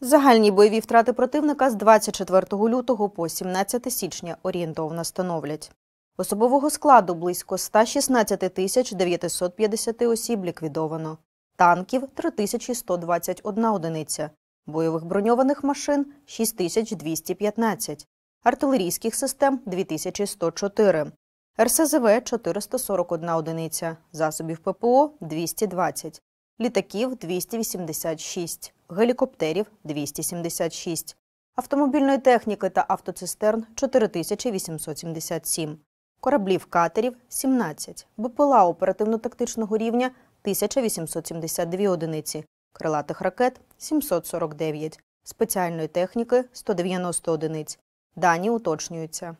Загальні бойові втрати противника з 24 лютого по 17 січня орієнтовно становлять. Особового складу близько 116 950 осіб ліквідовано, танків – 3121 одиниця, бойових броньованих машин – 6215, артилерійських систем – 2104, РСЗВ – 441 одиниця, засобів ППО – 220, літаків – 286, гелікоптерів – 276, автомобільної техніки та автоцистерн – 4877, кораблів-катерів – 17, БПЛА оперативно-тактичного рівня – 1872 одиниці, крилатих ракет – 749, спеціальної техніки – 190 одиниць. Дані уточнюються.